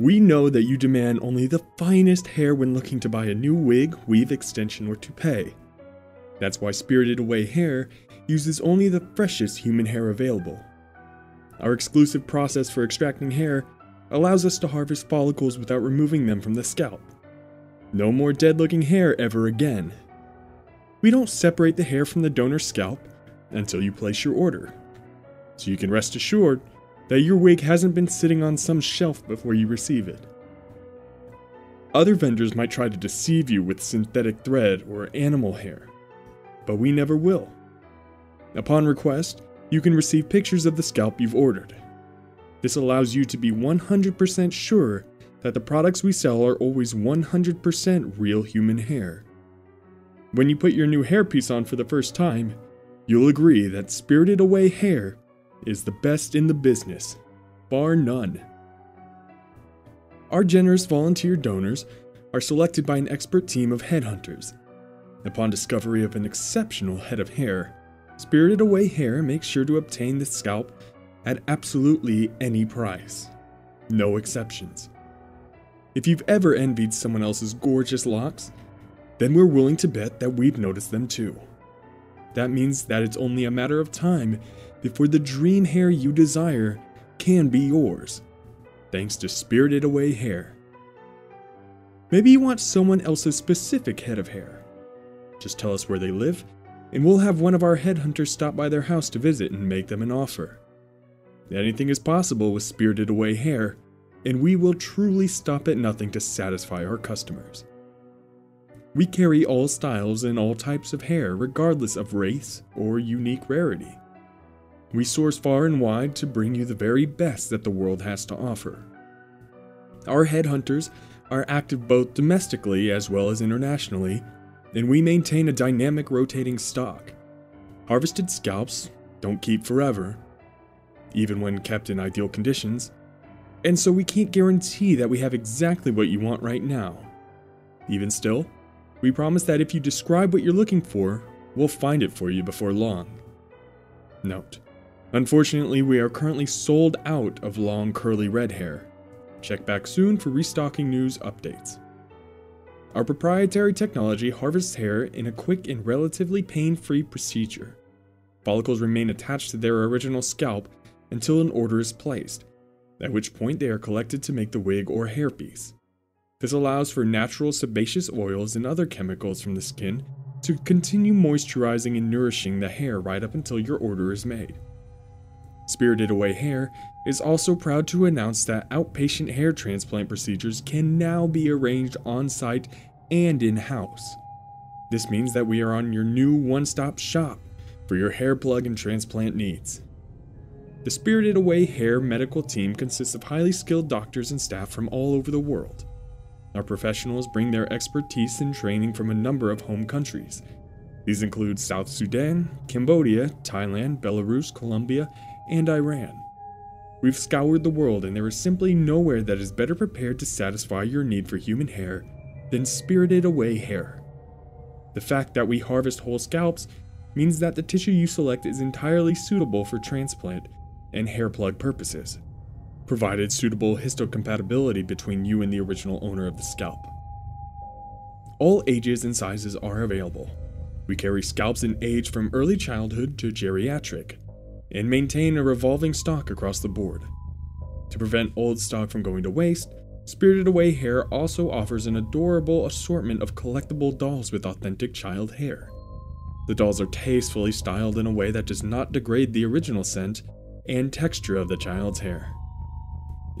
We know that you demand only the finest hair when looking to buy a new wig, weave, extension, or toupee. That's why Spirited Away Hair uses only the freshest human hair available. Our exclusive process for extracting hair allows us to harvest follicles without removing them from the scalp. No more dead-looking hair ever again. We don't separate the hair from the donor's scalp until you place your order, so you can rest assured that your wig hasn't been sitting on some shelf before you receive it. Other vendors might try to deceive you with synthetic thread or animal hair, but we never will. Upon request, you can receive pictures of the scalp you've ordered. This allows you to be 100% sure that the products we sell are always 100% real human hair. When you put your new hairpiece on for the first time, you'll agree that Spirited Away Hair is the best in the business, bar none. Our generous volunteer donors are selected by an expert team of headhunters. Upon discovery of an exceptional head of hair, Spirited Away Hair makes sure to obtain the scalp at absolutely any price. No exceptions. If you've ever envied someone else's gorgeous locks, then we're willing to bet that we've noticed them too. That means that it's only a matter of time before the dream hair you desire can be yours, thanks to Spirited Away Hair. Maybe you want someone else's specific head of hair. Just tell us where they live, and we'll have one of our headhunters stop by their house to visit and make them an offer. Anything is possible with Spirited Away Hair, and we will truly stop at nothing to satisfy our customers. We carry all styles and all types of hair, regardless of race or unique rarity. We source far and wide to bring you the very best that the world has to offer. Our headhunters are active both domestically as well as internationally, and we maintain a dynamic rotating stock. Harvested scalps don't keep forever, even when kept in ideal conditions, and so we can't guarantee that we have exactly what you want right now. Even still, we promise that if you describe what you're looking for, we'll find it for you before long. Note: unfortunately, we are currently sold out of long curly red hair. Check back soon for restocking news updates. Our proprietary technology harvests hair in a quick and relatively pain-free procedure. Follicles remain attached to their original scalp until an order is placed, at which point they are collected to make the wig or hairpiece. This allows for natural sebaceous oils and other chemicals from the skin to continue moisturizing and nourishing the hair right up until your order is made. Spirited Away Hair is also proud to announce that outpatient hair transplant procedures can now be arranged on-site and in-house. This means that we are on your new one-stop shop for your hair plug and transplant needs. The Spirited Away Hair medical team consists of highly skilled doctors and staff from all over the world. Our professionals bring their expertise and training from a number of home countries. These include South Sudan, Cambodia, Thailand, Belarus, Colombia, and Iran. We've scoured the world, and there is simply nowhere that is better prepared to satisfy your need for human hair than Spirited Away Hair. The fact that we harvest whole scalps means that the tissue you select is entirely suitable for transplant and hair plug purposes, provided suitable histocompatibility between you and the original owner of the scalp. All ages and sizes are available. We carry scalps in age from early childhood to geriatric, and maintain a revolving stock across the board. To prevent old stock from going to waste, Spirited Away Hair also offers an adorable assortment of collectible dolls with authentic child hair. The dolls are tastefully styled in a way that does not degrade the original scent and texture of the child's hair.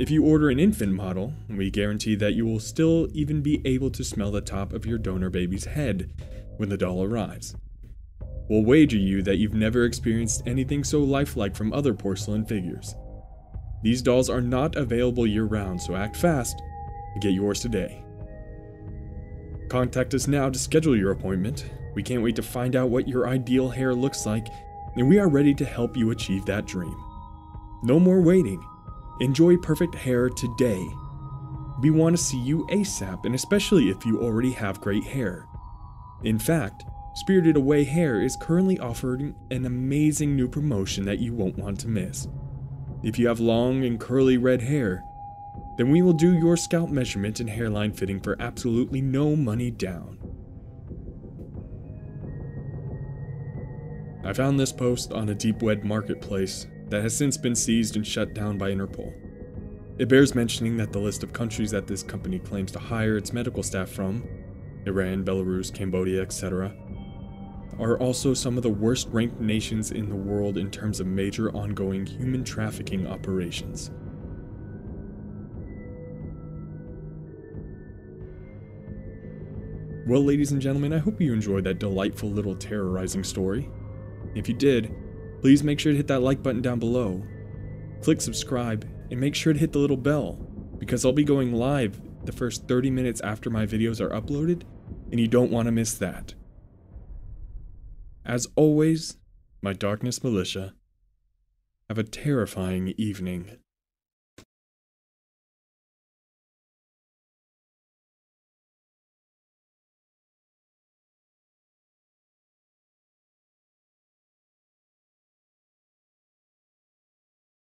If you order an infant model, we guarantee that you will still even be able to smell the top of your donor baby's head when the doll arrives. We'll wager you that you've never experienced anything so lifelike from other porcelain figures. These dolls are not available year-round, so act fast and get yours today. Contact us now to schedule your appointment. We can't wait to find out what your ideal hair looks like, and we are ready to help you achieve that dream. No more waiting. Enjoy perfect hair today. We want to see you ASAP, and especially if you already have great hair. In fact, Spirited Away Hair is currently offering an amazing new promotion that you won't want to miss. If you have long and curly red hair, Then we will do your scalp measurement and hairline fitting for absolutely no money down. I found this post on a deep web marketplace that has since been seized and shut down by Interpol. It bears mentioning that the list of countries that this company claims to hire its medical staff from, Iran, Belarus, Cambodia, etc., are also some of the worst-ranked nations in the world in terms of major ongoing human trafficking operations. Well, ladies and gentlemen, I hope you enjoyed that delightful little terrorizing story. If you did, please make sure to hit that like button down below, click subscribe, and make sure to hit the little bell, because I'll be going live the first 30 minutes after my videos are uploaded, and you don't want to miss that. As always, my Darkness Militia, have a terrifying evening.